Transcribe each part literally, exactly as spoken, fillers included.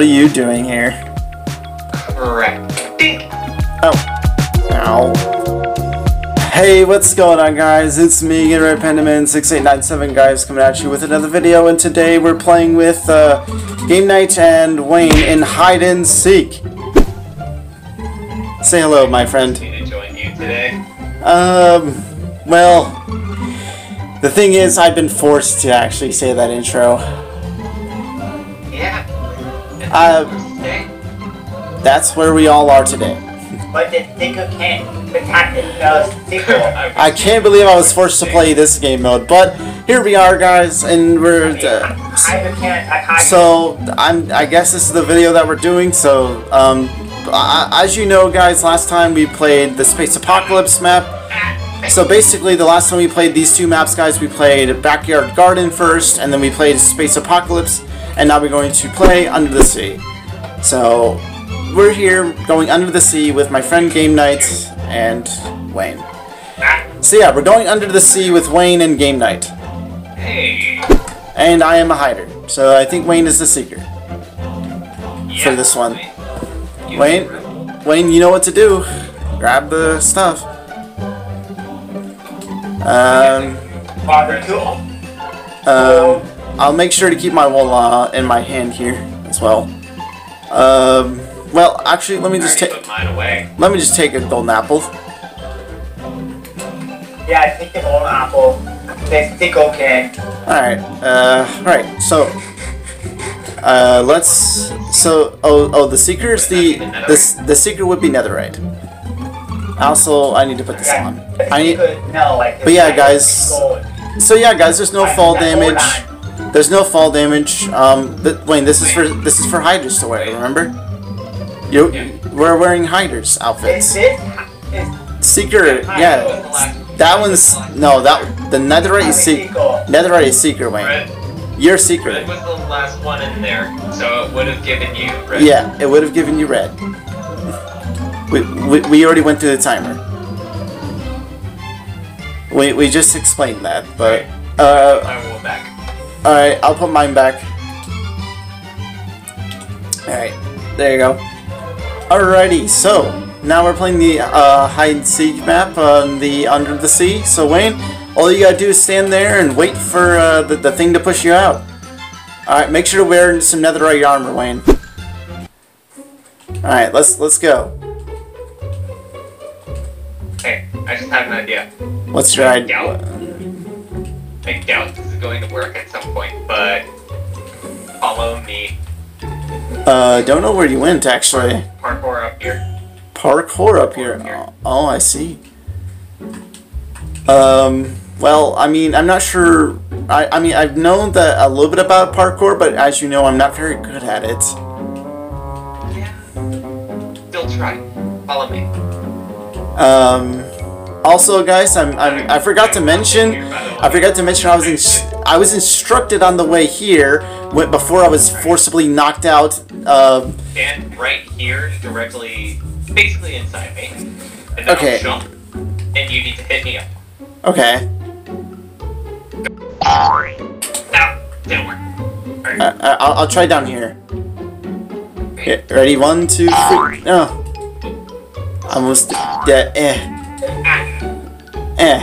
What are you doing here? Correct. Oh. Ow. Hey, what's going on, guys? It's me again, Red Panda Man six eight nine seven, guys, coming at you with another video, and today we're playing with uh, Game Night and Wayne in Hide and Seek. Say hello, my friend. I'm going to join you today. Um, well, the thing is, I've been forced to actually say that intro. Yeah. Uh, that's where we all are today. But the thicker can, the those thicker. I can't believe I was forced to play this game mode, but here we are, guys, and we're. Uh, so I'm. I guess this is the video that we're doing. So, um, I, as you know, guys, last time we played the Space Apocalypse map. So basically, the last time we played these two maps, guys, we played Backyard Garden first, and then we played Space Apocalypse, and now we're going to play Under the Sea. So we're here going Under the Sea with my friend Game Night and Wayne. So yeah, we're going Under the Sea with Wayne and Game Night. Hey. And I am a hider, so I think Wayne is the seeker yeah, for this one. Wayne, Wayne, you know what to do. Grab the stuff. Um, um, I'll make sure to keep my wallah in my hand here as well. Um, well, actually, let me just take. Let me just take a golden apple. Yeah, take the golden apple. They think okay. All right. Uh, all right. So, uh, let's. So, oh, oh, the seeker is the this the seeker would be netherite. Also, I need to put this okay. on. I need, no, like, but yeah, guys. So yeah, guys. There's no fall damage. There's no fall damage. Um, th Wayne, this is for this is for hiders to wear. Remember, you we're wearing hiders outfits. Seeker, yeah. That one's no. That the netherite is seeker. Netherite is seeker, Wayne. You're seeker. Red was the last one in there, so it would have given you red. Yeah, it would have given you red. We, we, we already went through the timer. We, we just explained that, but... Uh, I will back. Alright, I'll put mine back. Alright, there you go. Alrighty, so, now we're playing the uh, hide-and-seek map on the Under the Sea. So Wayne, all you gotta do is stand there and wait for uh, the, the thing to push you out. Alright, make sure to wear some netherite armor, Wayne. Alright, let's, let's go. Hey, I just had an idea. What's your idea? I doubt, I doubt this is going to work at some point, but follow me. Uh, don't know where you went, actually. Parkour up here. Parkour up here? Parkour up here. Oh, oh, I see. Um, well, I mean, I'm not sure... I, I mean, I've known that a little bit about parkour, but as you know, I'm not very good at it. Yeah. Still try. Follow me. Um, also, guys, I'm, I'm I forgot to mention I forgot to mention I was in, I was instructed on the way here when, before I was forcibly knocked out. Uh, Stand right here, directly, basically inside me, and then okay. I'll jump, and you need to hit me up. Okay. Ow, didn't work. Right. Uh, I'll, I'll try down here. Okay, ready? One, two, three. No. Almost dead. Eh. Eh.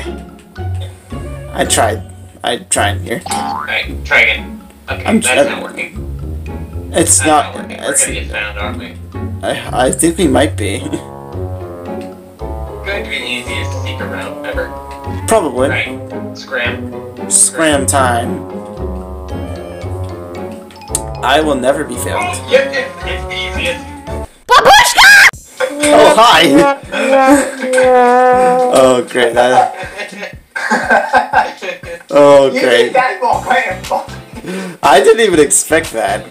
I tried. I tried here. Alright, try again. Okay, I'm that's not working. It's that's not. not working. We're it's gonna get found, aren't we? I, I think we might be. It's going to be the easiest secret round ever. Probably. Right. Scram. Scram time. I will never be failed. Oh, yep, yep, it's the easiest. Oh, hi! Oh, great. That... Oh, great. I didn't even expect that.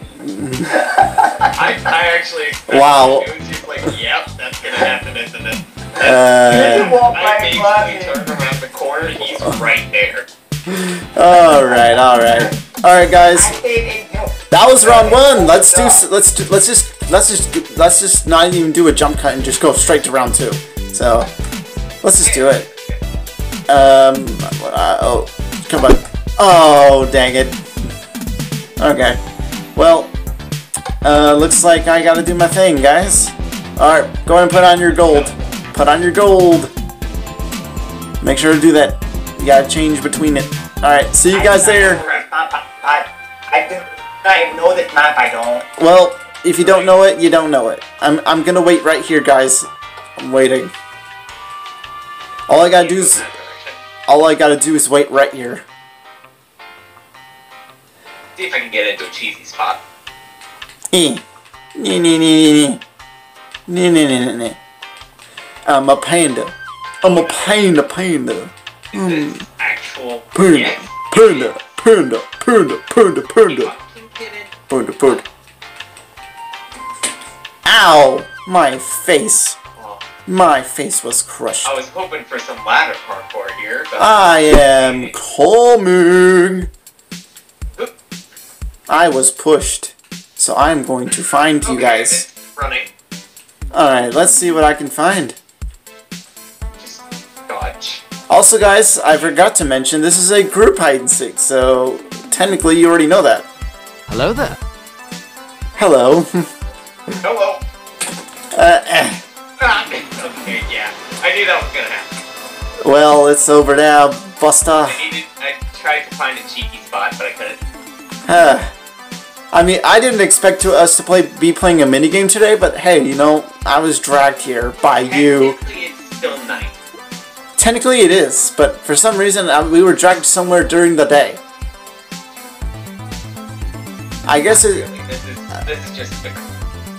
I, I actually expected wow. It. It was just like, yep, that's gonna happen, isn't it? That's, uh, I basically turned around the corner, he's right there. Alright, alright. Alright, guys. That was round one. Let's do, let's do, let's just Let's just let's just not even do a jump cut and just go straight to round two. So let's just do it. Um. Uh, oh, come on. Oh, dang it. Okay. Well, Uh, looks like I gotta do my thing, guys. Alright, go ahead and put on your gold. Put on your gold. Make sure to do that. You gotta change between it. Alright, see you guys later. I do not know this map, I don't. Well, if you don't know it, you don't know it. I'm, I'm gonna wait right here, guys. I'm waiting. All I gotta do is... All I gotta do is wait right here. See if I can get into a cheesy spot. Eh. Nee, nee, nee, nee. Nee, nee, nee, nee. I'm a panda. I'm a panda, panda. Mm. Is this actual panda, yes. panda, panda, panda, panda, panda, panda, panda. Ow! My face. My face was crushed. I was hoping for some ladder parkour here, but... I am coming! Oop. I was pushed, so I'm going to find okay, you guys. Running. Alright, let's see what I can find. Just dodge. Also, guys, I forgot to mention this is a group hide-and-seek, so technically you already know that. Hello there. Hello. Hello. Uh, eh. Okay, yeah. I knew that was gonna happen. Well, it's over now, Busta. I needed, I tried to find a cheeky spot, but I couldn't. Huh. I mean, I didn't expect to, us to play, be playing a minigame today, but hey, you know, I was dragged here by you. Technically, it's still night. Technically, it is, but for some reason, I, we were dragged somewhere during the day. I guess it... Really. This is, this is just different.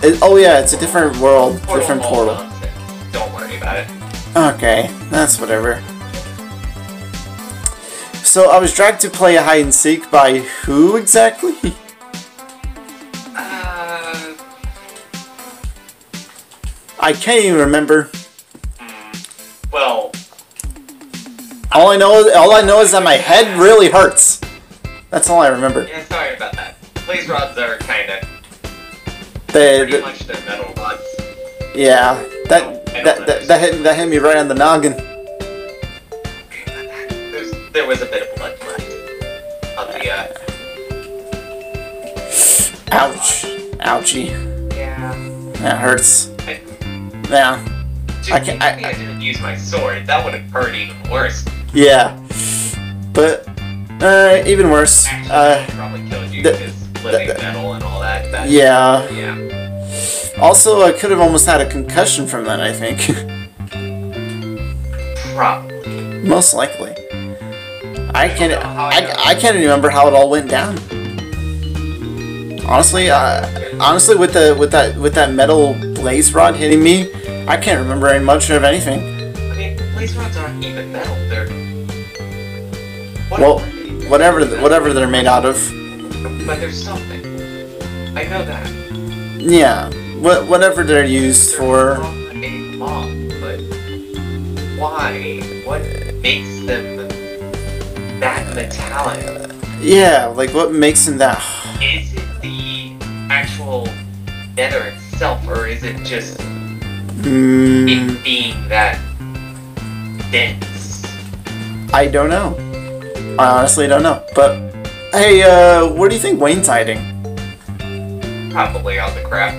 It, oh yeah, it's a different world, portal, different portal. portal. Don't worry about it. Okay, that's whatever. So I was dragged to play a hide and seek by who exactly? Uh... I can't even remember. Well, all I know is all I know is that my head really hurts. That's all I remember. Yeah, sorry about that. Laser rods are kinda they, pretty the, much they're metal rods. Yeah, that. That, that, that, hit, that hit me right on the noggin. There's, there was a bit of blood left on the, uh... Ouch. Ouchie. Yeah. That hurts. I, yeah. Dude, I can't... I, I didn't use my sword. That would have hurt even worse. Yeah. But, uh, even worse. Actually, uh, probably killed you because living metal and all that. that yeah. Yeah. Also, I could have almost had a concussion from that, I think. Probably. Most likely. I can't. I, I, I can't remember how it all went down. Honestly, uh, honestly, with the with that with that metal blaze rod hitting me, I can't remember any much of anything. I mean, blaze rods aren't even metal. They're whatever well, whatever the, whatever they're made out of. But there's something. I know that. Yeah. What, whatever they're used for. A bomb, but why? What makes them that metallic? Yeah, like what makes them that? Is it the actual nether itself, or is it just mm. it being that dense? I don't know. I honestly don't know. But hey, uh, where do you think Wayne's hiding? Probably on the crap.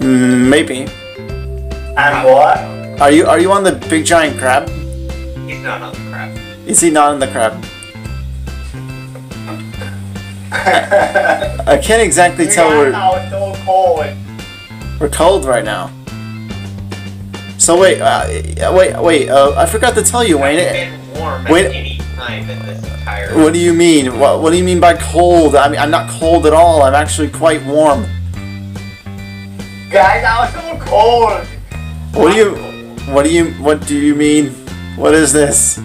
Maybe. And what? Are you are you on the big giant crab? He's not on the crab. Is he not on the crab? I, I can't exactly we tell where. It's so cold. We're cold right now. So wait, uh, wait, wait. Uh, I forgot to tell you, Wayne. It's been warm wait, at any time in this entire. What do you mean? What What do you mean by cold? I mean, I'm not cold at all. I'm actually quite warm. Guys, I was so cold. What do you, what do you, what do you mean? What is this?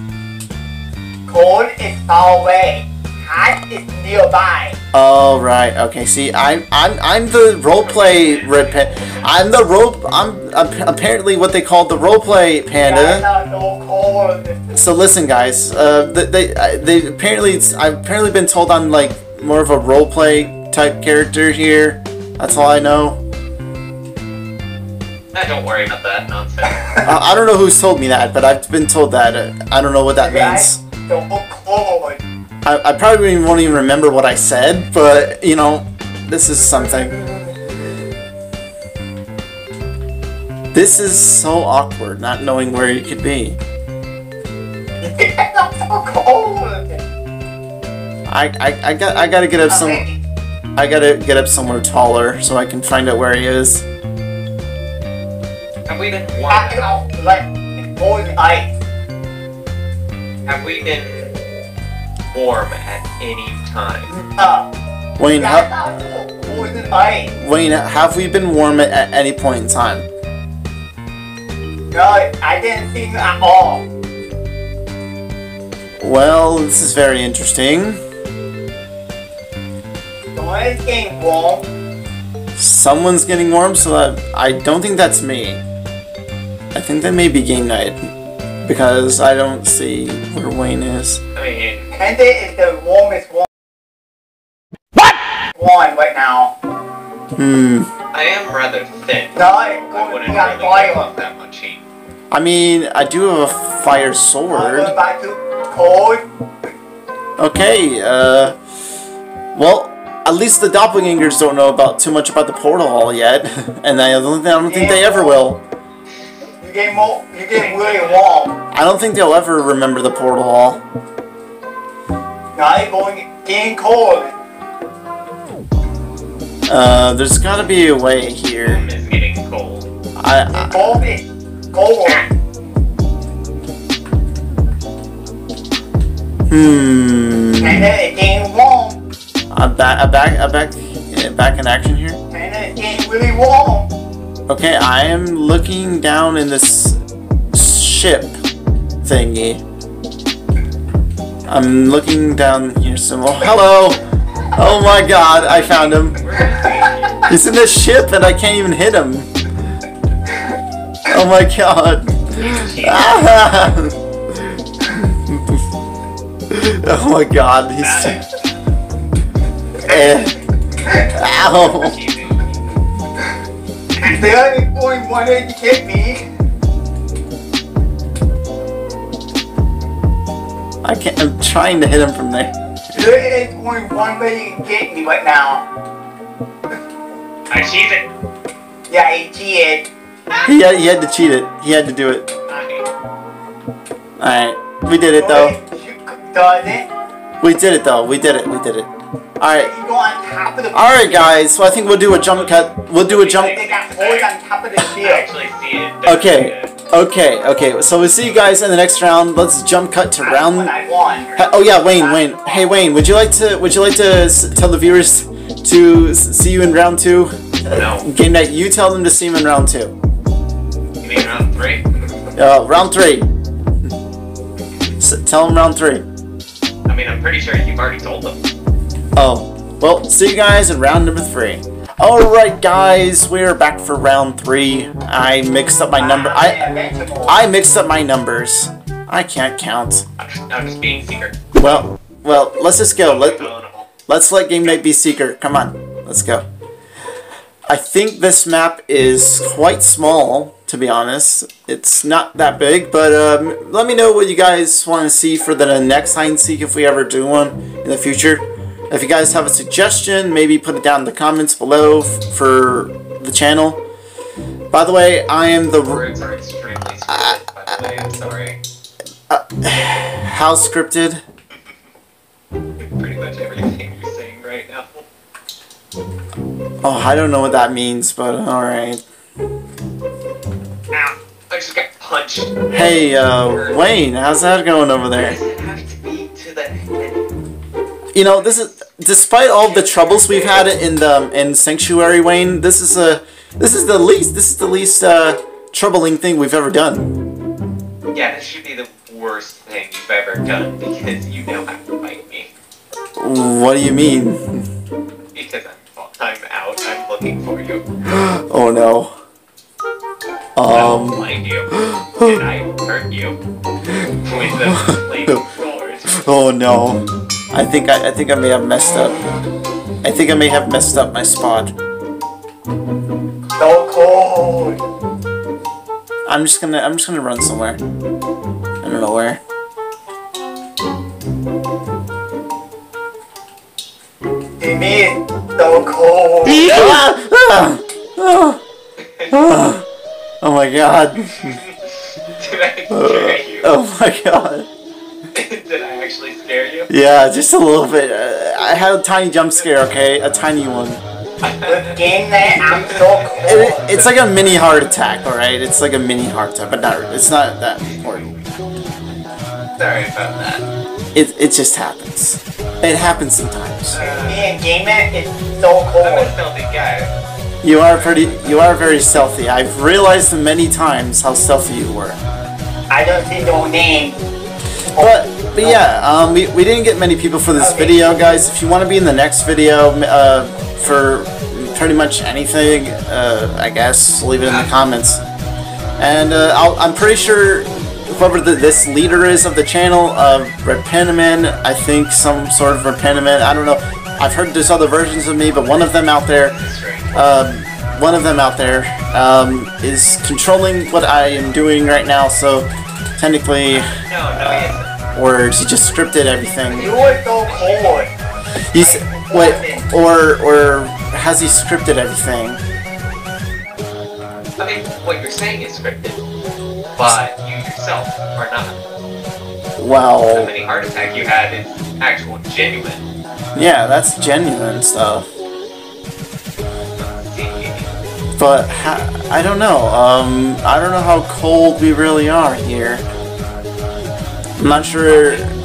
Cold is far away. Hot is nearby. Oh right. Okay. See, I'm, I'm, I'm the roleplay red panda. I'm the rope. I'm, I'm apparently what they call the roleplay panda. Guys, I was so cold. So listen, guys. Uh, they, they, they apparently, it's, I've apparently been told I'm like more of a roleplay type character here. That's all I know. Don't worry about that nonsense. uh, I don't know who's told me that, but I've been told that. Uh, I don't know what that means. I, I probably won't even remember what I said, but, you know, This is something. This is so awkward, not knowing where you could be. I'm so cold. I I I got I gotta get up some. Okay. I gotta get up somewhere taller so I can find out where he is. Have we been walking out like old ice? Have we been warm at any time? Uh, Wayne, ha Wayne, have we been warm at, at any point in time? No, I didn't see that at all. Well, this is very interesting. Someone's getting warm. Someone's getting warm, so that I don't think that's me. I think that may be game night, because I don't see where Wayne is. I mean, Panda is the warmest one. What? One right now. Hmm. I am rather thin. No, I wouldn't really love that much heat. I mean, I do have a fire sword. I'm back to cold. Okay. Uh. Well. At least the doppelgangers don't know about too much about the portal hall yet, and I don't, I don't think they ever will. You get more, you get really warm. I don't think they'll ever remember the portal hall. Now you're going getting cold. Uh, there's gotta be a way here. It's getting cold. I, I cold it. Cold. Hmm. And then it's getting warm. I'm back, I'm back, I'm back, back in action here. And it ain't really warm. Okay, I am looking down in this ship thingy. I'm looking down here somewhere. Hello! Oh my god, I found him. He's in this ship and I can't even hit him. Oh my god. Oh my god, he's... Eh. Ow! They only point one way to hit me. I can't. I'm trying to hit him from there. There is only one way you can get me right now. I cheated it. Yeah, he cheated. He had, he had to cheat it. He had to do it. All right, we did it though. We did it though. We did it. We did it. Alright. Alright guys, so I think we'll do a jump cut. We'll do a jump. Okay. Okay, okay. So we'll see you guys in the next round. Let's jump cut to round. Oh yeah, Wayne, Wayne. Hey Wayne, would you like to would you like to s tell the viewers to s see you in round two? No. Game night, you tell them to see him in round two. You mean round three? Uh, round three. S tell them round three. I mean, I'm pretty sure you've already told them. Oh, well, see you guys in round number three. Alright guys, we're back for round three. I mixed up my number. I I mixed up my numbers. I can't count. I'm just being secret. Well, well, let's just go. Let, let's let Game Night be secret. Come on, let's go. I think this map is quite small, to be honest. It's not that big, but um, let me know what you guys want to see for the next hide and seek if we ever do one in the future. If you guys have a suggestion, maybe put it down in the comments below for the channel. By the way, I am the... Words are extremely scripted, uh, by the way, I'm sorry. Uh, how scripted? Pretty much everything you're saying right now. Oh, I don't know what that means, but alright. Ow, I just got punched. Hey, uh, Wayne, how's that going over there? Does it have to be to the head? You know, this is despite all the troubles we've had in the in Sanctuary, Wayne. This is a this is the least this is the least uh, troubling thing we've ever done. Yeah, this should be the worst thing you've ever done because you now have to fight me. What do you mean? Because I'm I'm out. I'm looking for you. Oh no. Um. I'll blind you and I will hurt you with those flaming swords. Oh no. I think I, I think I may have messed up. I think I may have messed up my spot. So cold. I'm just gonna I'm just gonna run somewhere. I don't know where. Hey man, so cold. Oh my god. Did I scare you? Oh my god. Did I actually scare you? Yeah, just a little bit. I had a tiny jump scare, okay? A tiny one. With game that I'm so cold. It, it's like a mini heart attack, alright? It's like a mini heart attack, but not, it's not that important. Sorry about that. It, it just happens. It happens sometimes. Man, Gamer is so cold. I'm a stealthy guy. You are pretty. You are very stealthy. I've realized many times how stealthy you were. I don't see no name. But, but yeah, um, we, we didn't get many people for this okay. video, guys. If you want to be in the next video uh, for pretty much anything, uh, I guess, leave it in the comments. And uh, I'll, I'm pretty sure whoever the, this leader is of the channel, uh, RedPandaman, I think some sort of RedPandaman, I don't know. I've heard there's other versions of me, but one of them out there, um, one of them out there um, is controlling what I am doing right now, so technically, uh, or she just scripted everything. You are so cold. He's wait, or or has he scripted everything? I mean, what you're saying is scripted, but you yourself are not. Well, the mini heart attack you had is actual genuine. Yeah, that's genuine stuff. But ha I don't know. Um, I don't know how cold we really are here. I'm not sure. Hmm.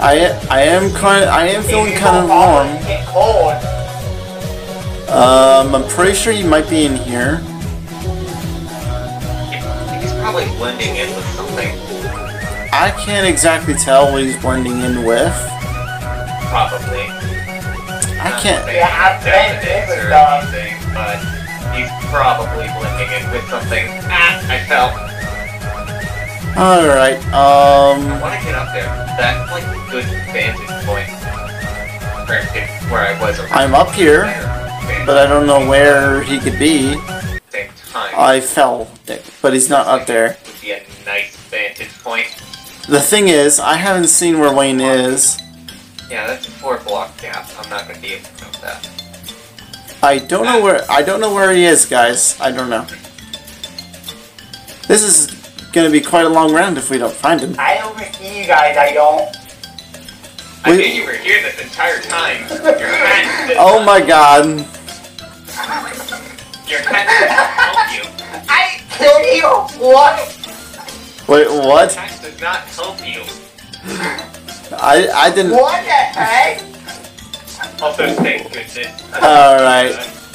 I I am kind. I am feeling kind of warm. Um, I'm pretty sure you might be in here. He's probably blending in with something. I can't exactly tell what he's blending in with. Probably. I can't. Yeah, I've been with something, but he's probably blending in with something. Ah, I fell. All right. Um. I want to get up there. That's like a good vantage point. Where I was. I'm up here, but I don't know where he could be. I fell, but he's not up there. Would be a nice vantage point. The thing is, I haven't seen where Wayne is. Yeah, that's a four-block gap. I'm not gonna be able to know that. I don't know where I don't know where he is, guys. I don't know. This is gonna be quite a long round if we don't find him. I don't see you guys. I don't. I knew you were here this entire time. Your hat. Oh my god. Your hat doesn't help you. I killed you. What? Wait, what? Your hat does not help you. I I didn't. What the heck? Also, thank goodness. All right.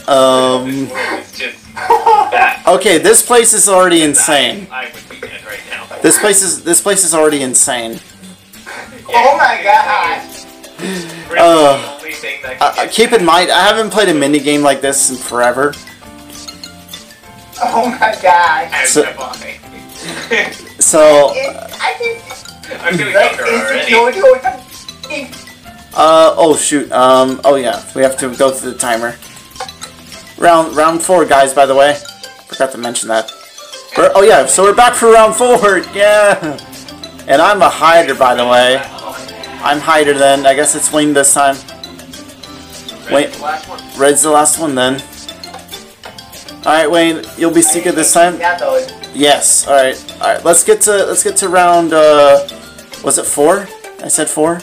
Um. Okay, this place is already insane. I would be dead right now. This place is this place is already insane. Oh my god. Uh, uh, keep in mind, I haven't played a mini game like this in forever. Oh my god. So. so I'm doing like, already. Uh oh shoot. Um oh yeah, we have to go through the timer. Round round four, guys, by the way. Forgot to mention that. We're, oh yeah, so we're back for round four, yeah. And I'm a hider, by the way. I'm hider then. I guess it's Wayne this time. Wayne, Red's the last one then. Alright Wayne, you'll be secret this time. Yes, alright. Alright, let's get to let's get to round uh was it four? I said four?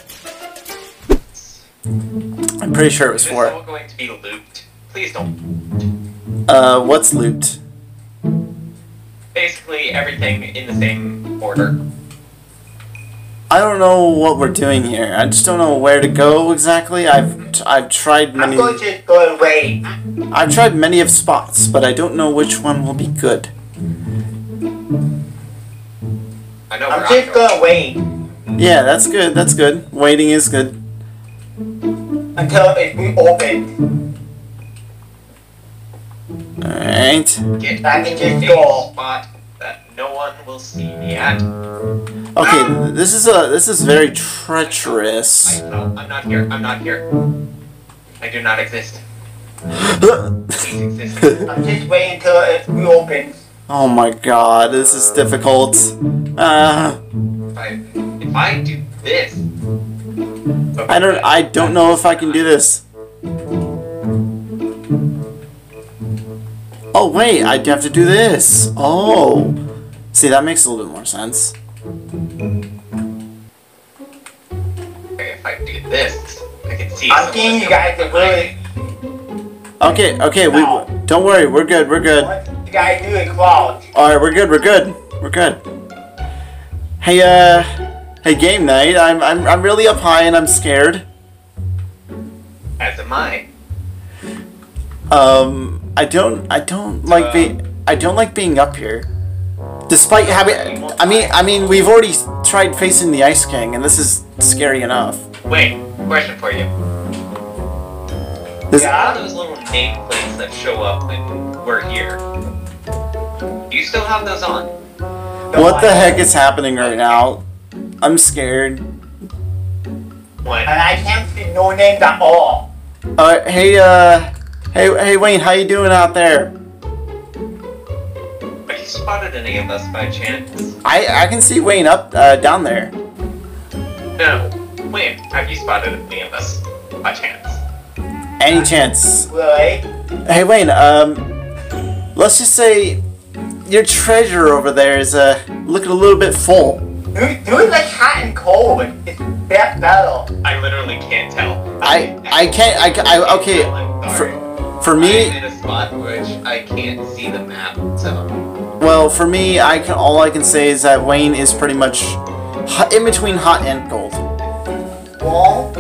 I'm pretty sure it was four. Is this all going to be looped? Please don't. Uh, what's looped? Basically everything in the same order. I don't know what we're doing here. I just don't know where to go exactly. I've t I've tried many. I'm going to go away. I've tried many of spots, but I don't know which one will be good. I know I'm just I'm going. gonna wait. Yeah, that's good. That's good. Waiting is good. Until it reopens. All right. Get back in this door. Spot that no one will see me at. Okay, this is a this is very treacherous. I, no, I'm not here. I'm not here. I do not exist. Please exist. I'm just waiting until it reopens. Oh my god, this is difficult. Uh, if, I, if I do this, I don't I don't know if I can do this. Oh wait, I'd have to do this. Oh. See, that makes a little bit more sense. Okay, if I do this, I can see. I'm seeing you guys are really. Okay, okay, we don't worry, we're good, we're good. What the guy doing, Claude? Alright, we're good, we're good. We're good. Hey uh hey Game Night, I'm I'm I'm really up high and I'm scared. As am I. Um I don't I don't like um, being I don't like being up here. Despite having I mean I mean we've already tried facing the Ice King and this is scary enough. Wait, question for you. There's yeah, those little nameplates that show up when we're here. Do you still have those on? The what the heck is happening right now? I'm scared. What? And I can't see no names at all. Uh, hey, uh, hey, hey, Wayne, how you doing out there? Have you spotted any of us by chance? I I can see Wayne up uh, down there. No, Wayne, have you spotted any of us by chance? Any chance. Really? Hey Wayne, um, let's just say your treasure over there is uh, looking a little bit full. Dude, dude, like hot and cold. It's that battle. I literally can't tell. I, I can't, I, I, okay, for, for me... I'm in a spot which I can't see the map, so... Well, for me, I can, all I can say is that Wayne is pretty much hot, in between hot and cold. Warm?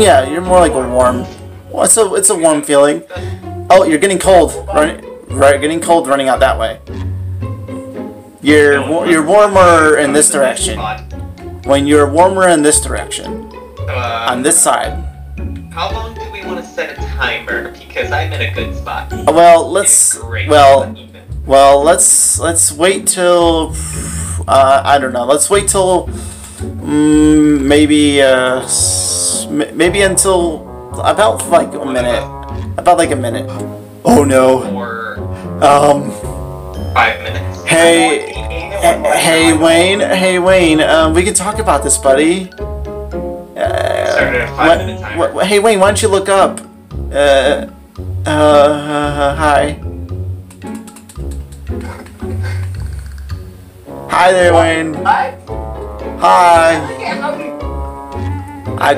Yeah, you're more like a warm. Well, it's a it's a warm feeling. Oh, you're getting cold. Right, right, getting cold running out that way. You're you're warmer in this direction. When you're warmer in this direction, uh, on this side. How long do we want to set a timer? Because I'm in a good spot. Well, let's well, well let's let's wait till uh, I don't know. Let's wait till mm, maybe uh, maybe until. About like a minute. About like a minute. Oh no. Um. Five minutes. Hey, hey Wayne, hey Wayne. Um, we can talk about this, buddy. Uh, what, what, hey Wayne, why don't you look up? Uh, uh, uh hi. Hi there, Wayne. Hi. Hi. I.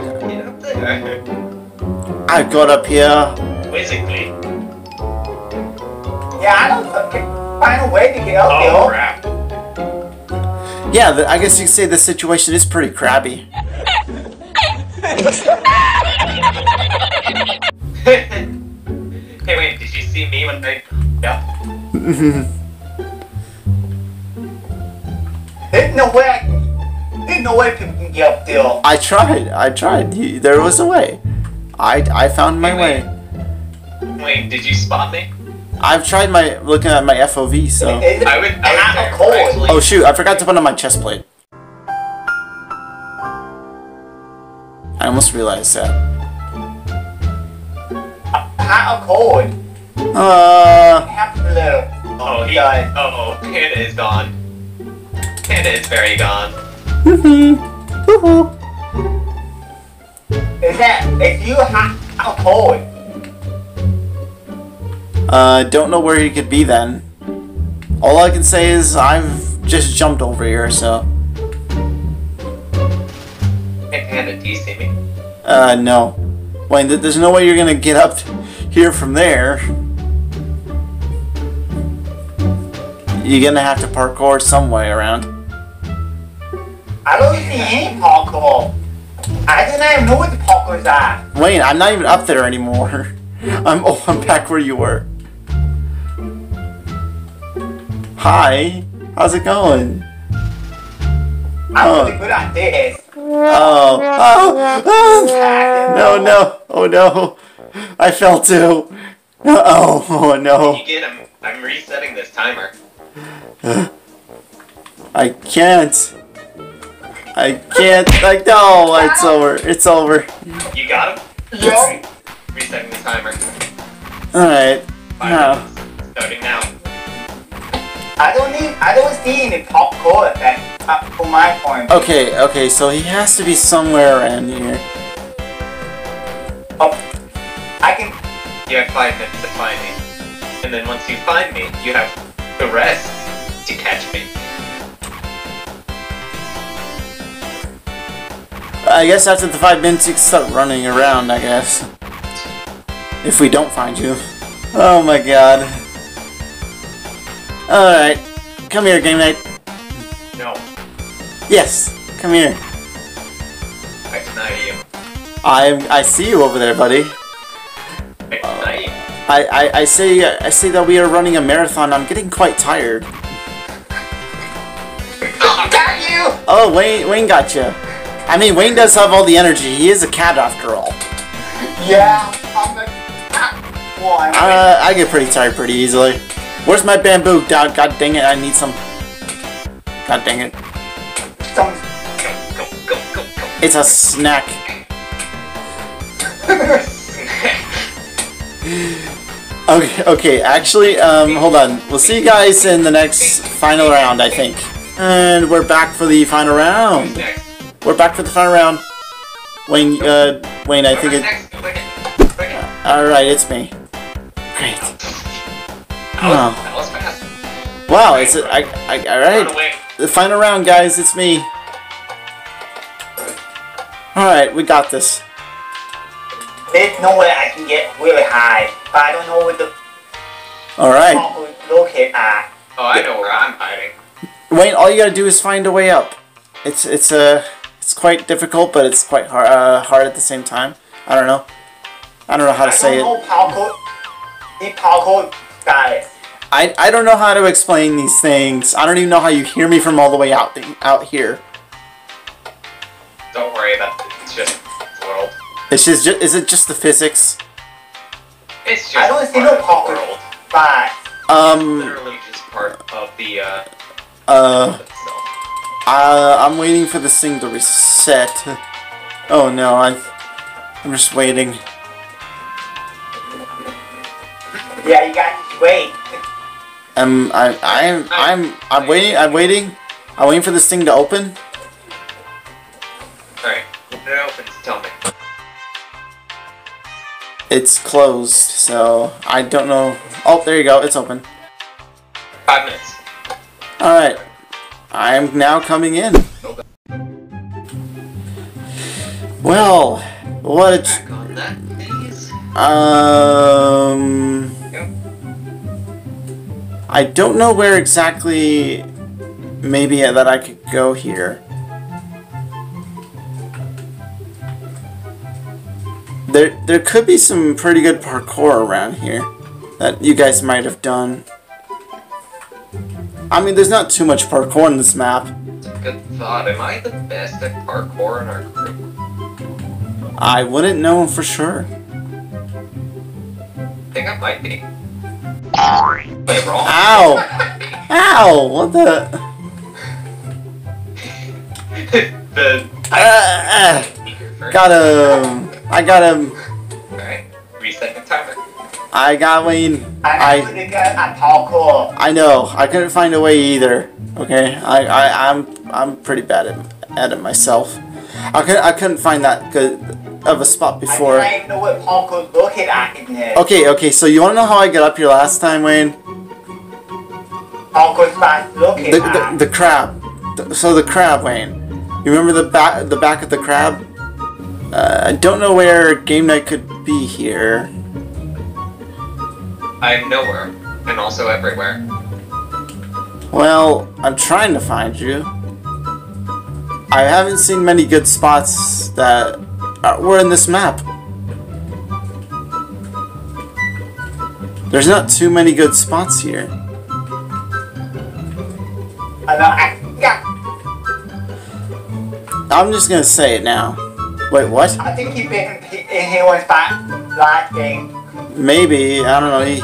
I got up here. Basically. Yeah, I don't find a way to get up oh, here. Oh crap! Yeah, the, I guess you could say the situation is pretty crappy. Hey, wait, did you see me when I? Yeah. There's no way. I, there's no way people can get up there. I tried. I tried. You, there was a way. I, I found my hey, wait. way. Wait, did you spot me? I've tried my looking at my F O V, so... I would, I would cold. Actually. Oh shoot, I forgot to put on my chest plate. I almost realized that. Hot or cold? Uh... Oh, he... Uh-oh, Panda is gone. Panda is very gone. Woohoo! Woohoo! Is that, if you hot or cold? Uh, don't know where you could be then. All I can say is I've just jumped over here, so. Hey, Panda, do you see me? Uh, no. Wayne, th there's no way you're gonna get up here from there. You're gonna have to parkour some way around. I don't see any parkour. I didn't even know where the parkour's at. Wayne, I'm not even up there anymore. I'm oh, I'm back where you were. Hi, how's it going? I'm oh. really good at this. Oh, oh, oh. No, no, oh no, I fell too. Oh, oh no. You get him. I'm resetting this timer. I can't. I can't, like, no, it's over, it's over. You got him? Yes. Resetting the timer. Alright. No. Starting now. I don't need, I don't see any popcorn effect for my point. Okay, okay, so he has to be somewhere around here. Oh, I can... You have five minutes to find me. And then once you find me, you have the rest to catch me. I guess after the five minutes, you can start running around, I guess. If we don't find you. Oh my god. Alright. Come here, Game Night. No. Yes. Come here. I deny you. I I see you over there, buddy. I deny you. I, I, I say I say that we are running a marathon. I'm getting quite tired. I got you! Oh, Wayne Wayne got you. I mean, Wayne does have all the energy. He is a cat after all. Yeah, I'm the cat one. Uh, I get pretty tired pretty easily. Where's my bamboo? God, God dang it, I need some. God dang it. Some. Go, go, go, go, go. It's a snack. okay, okay, actually, um, hold on. We'll see you guys in the next final round, I think. And we're back for the final round. We're back for the final round. Wayne, uh, Wayne, I think it... Alright, it's me. Great. Oh. That was fast. Wow, it's... A, I, I, alright. The final round, guys, it's me. Alright, we got this. There's no way I can get really high, but I don't know where the... Alright. Oh, I know where I'm hiding. Wayne, all you gotta do is find a way up. It's it's a uh, it's quite difficult, but it's quite hard uh, hard at the same time. I don't know. I don't know how to I say don't know it. Parkour, the parkour guy. I I don't know how to explain these things. I don't even know how you hear me from all the way out the, out here. Don't worry about it. It's just the world. It's just is it just the physics? It's just I don't see no parkour world. But um, it's literally just part of the uh. Uh. Uh, I'm waiting for this thing to reset. Oh no, I, I'm just waiting. Yeah, you got to wait. Um, I, I'm, I'm, I'm waiting. I'm waiting. I'm waiting for this thing to open. All right, when it opens, tell me. It's closed, so I don't know. Oh, there you go. It's open. Five minutes. All right. I am now coming in. Well, what? A back on that, please. Um, yep. I don't know where exactly. Maybe that I could go here. There, there could be some pretty good parkour around here that you guys might have done. I mean, there's not too much parkour in this map. Good thought. Am I the best at parkour in our group? I wouldn't know for sure. I think I might be. Wait, wrong. Ow! Ow! What the? the... Uh, uh, got him! I got him! Alright, reset the timer. I got Wayne. I'm pretty good at parkour. I know. I couldn't find a way either. Okay, I, I, I'm, I'm pretty bad at, at it myself. I couldn't, I couldn't find that good of a spot before. I don't know what parkour's looking at in here. Okay, okay. So you wanna know how I got up here last time, Wayne? Parkour's fast looking the, at. The, the crab. The, so the crab, Wayne. You remember the back, the back of the crab? Uh, I don't know where Game Night could be here. I'm nowhere, and also everywhere. Well, I'm trying to find you. I haven't seen many good spots that are, were in this map. There's not too many good spots here. I'm just gonna say it now. Wait, what? I think you've been in here once back last game. Maybe, I don't know, he,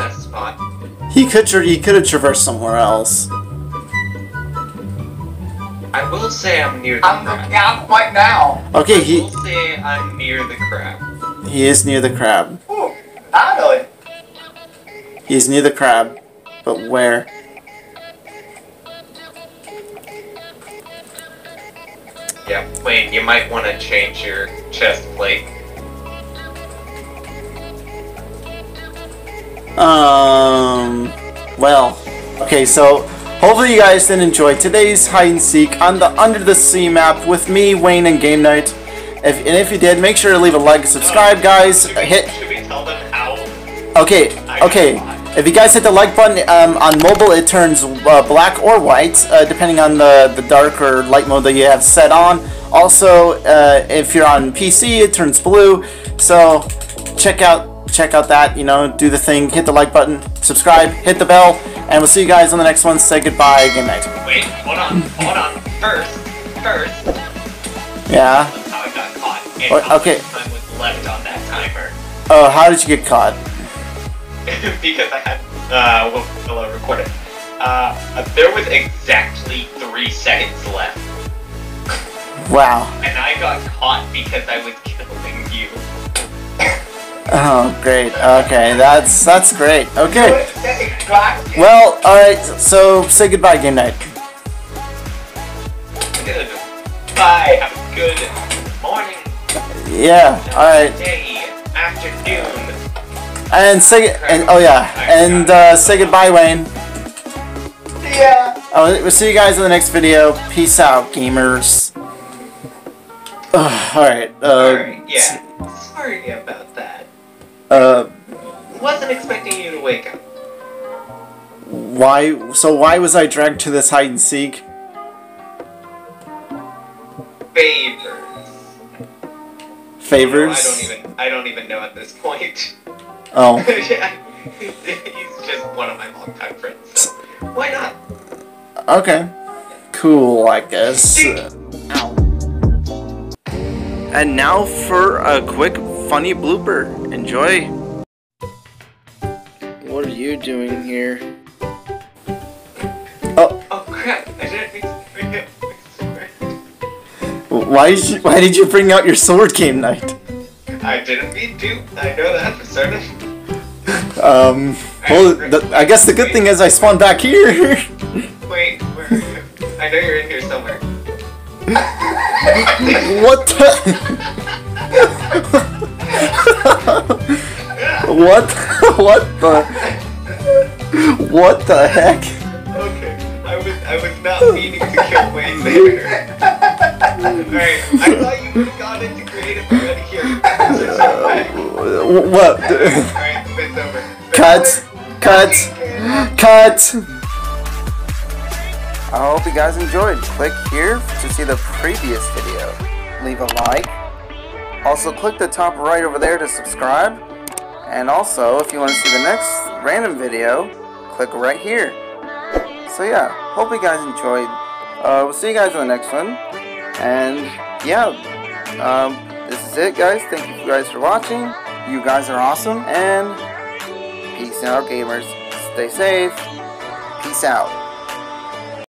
he could tra he could have traversed somewhere else. I will say I'm near the I'm crab. I'm right now. Okay, I he... I will say I'm near the crab. He is near the crab. Ooh, I know it. He's near the crab, but where? Yeah, Wayne, you might want to change your chest plate. Um, well, okay, so hopefully you guys did enjoy today's hide and seek on the Under the Sea map with me, Wayne, and Game Night. If, and if you did, make sure to leave a like and subscribe, guys. Hit. Okay, okay. If you guys hit the like button, um, on mobile it turns uh, black or white, uh, depending on the, the dark or light mode that you have set on. Also, uh, if you're on P C, it turns blue. So check out, check out that, you know, do the thing, hit the like button, subscribe, hit the bell, and we'll see you guys on the next one. Say goodbye, good night. Wait, hold on, hold on. First, first. Yeah? That's how I got caught. And what, okay. Time was left on that timer. Oh, how did you get caught? Because I had, uh, we'll, we'll record it. Uh, there was exactly three seconds left. Wow. And I got caught because I was killing you. Oh, great. Okay, that's, that's great. Okay. Well, alright, so say goodbye, Game Night. Goodbye, have a good morning. Yeah, alright. Day, afternoon. And say and oh yeah, and uh, say goodbye, Wayne. Yeah. Oh, we'll see you guys in the next video. Peace out, gamers. Ugh, all right. Uh, all right. Yeah. Sorry about that. Uh. Wasn't expecting you to wake up. Why? So why was I dragged to this hide and seek? Favors. Favors. You know, I don't even. I don't even know at this point. Oh. Yeah. He's just one of my longtime friends. So why not? Okay. Cool, I guess. Uh, ow. And now for a quick funny blooper. Enjoy. What are you doing here? Oh. Oh crap! I didn't mean to bring out my sword. Why did you, why did you bring out your sword, Game Night? I didn't mean to. I know that for certain. Um, well, the, I guess the good Wait. thing is I spawned back here. Wait, where are you? I know you're in here somewhere. What the? What? What the? What the heck? Okay, I was I was not meaning to kill Wayne later. Alright, I thought you would have gone into creative already here. Uh, what? Alright, it's over. Cut! Cut! Cut! I hope you guys enjoyed. Click here to see the previous video. Leave a like. Also, click the top right over there to subscribe. And also, if you want to see the next random video, click right here. So yeah, hope you guys enjoyed. Uh, we'll see you guys in the next one. And yeah, um... this is it, guys. Thank you guys for watching. You guys are awesome. And peace out, gamers. Stay safe. Peace out.